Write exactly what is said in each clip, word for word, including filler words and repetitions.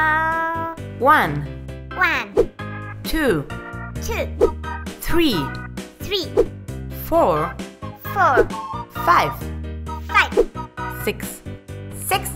Uh, one. One. Two. Two. Three. Three. Four. Four. Five. Five. Six. Six.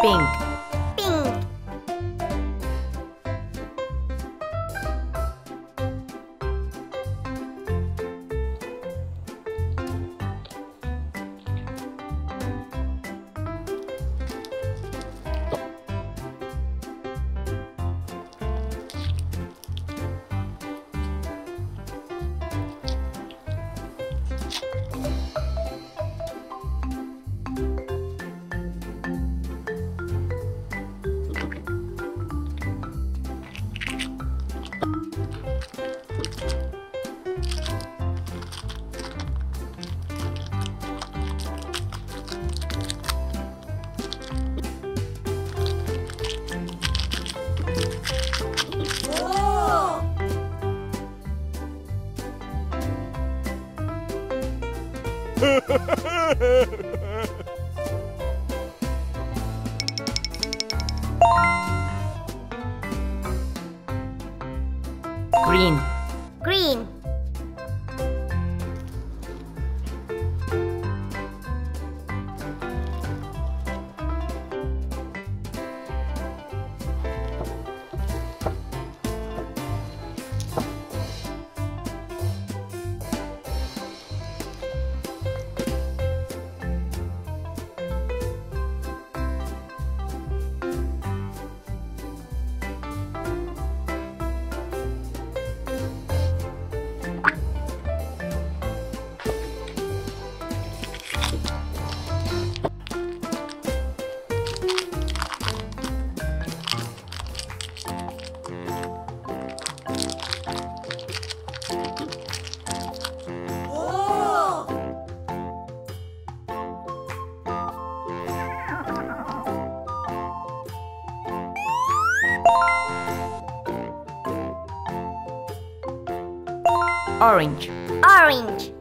Pink. Pink. Green. green. Orange. Orange.